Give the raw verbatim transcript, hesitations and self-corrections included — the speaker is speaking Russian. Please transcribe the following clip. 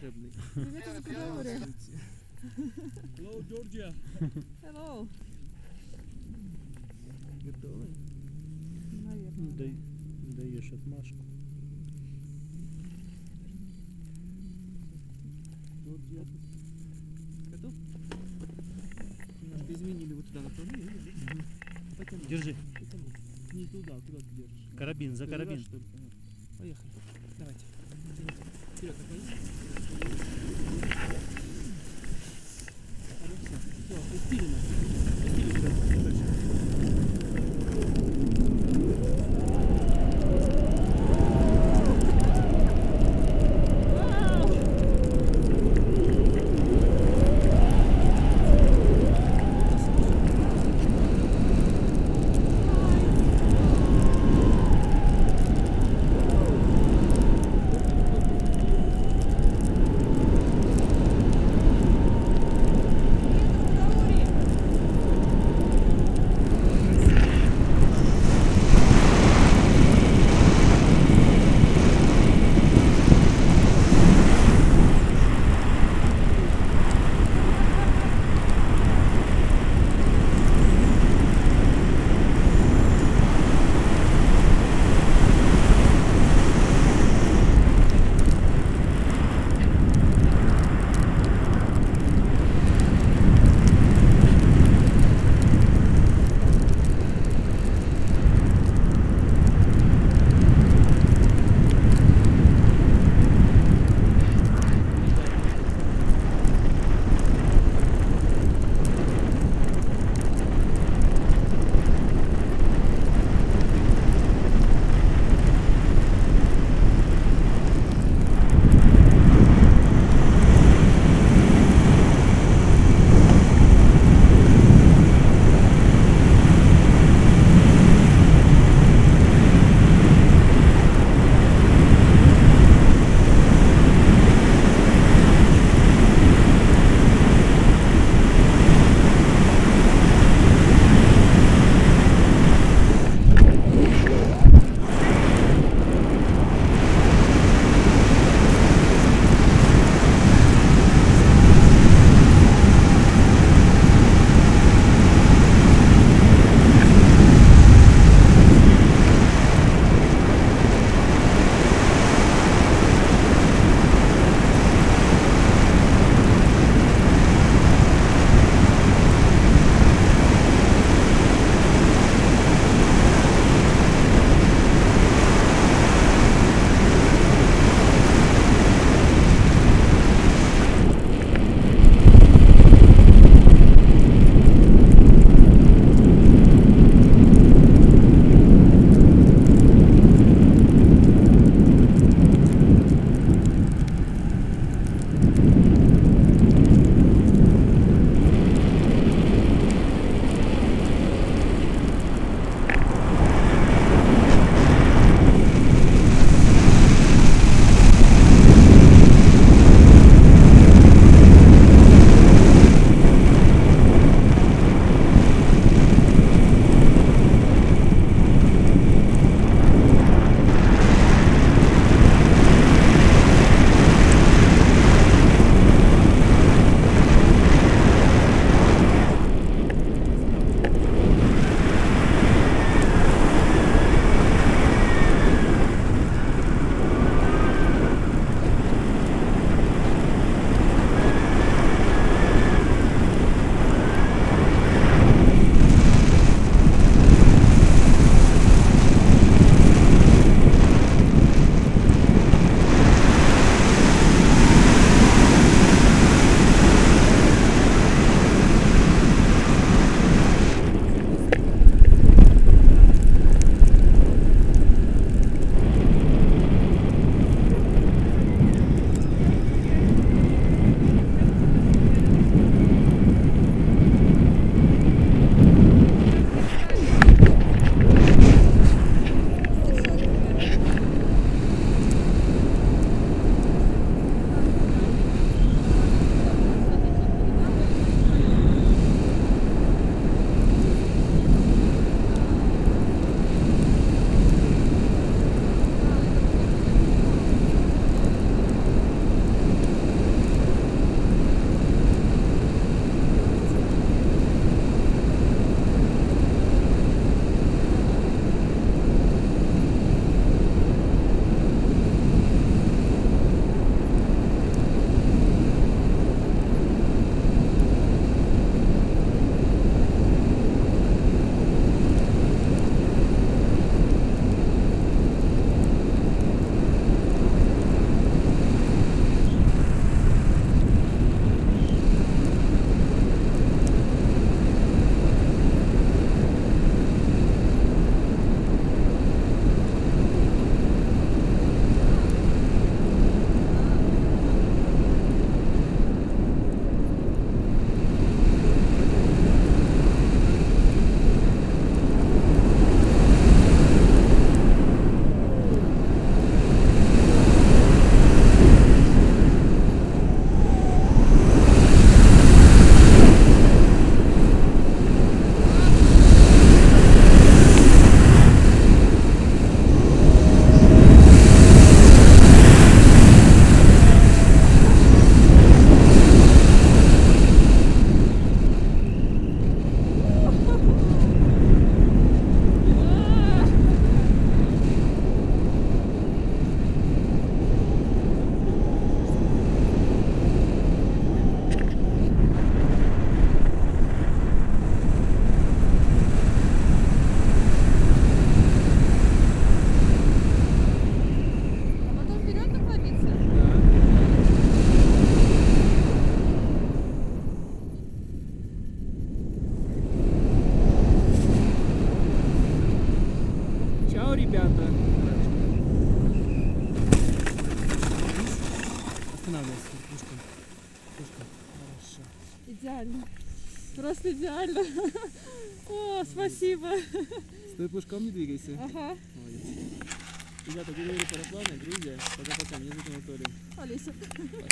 волшебный. Привет из Беларуси. Hello, Georgia. Hello. Готовы? Наверное. Дай, даешь отмашку. Georgia. Готов? Немножко изменили вот туда направление. Потяну. Держи. Потяну. Не туда, куда ты держишь. Карабин, за карабин. Раз, поехали. Давайте. Вперед, опустили нас. Опустили сюда. пушком. Пушком. Хорошо. Идеально. Просто идеально. О, спасибо. Стой пушком, не двигайся. Ага. Молодец. Ребята, Григорий Параплавный, Грузия. Пока-пока. Меня зовут Анатолий. Олеся.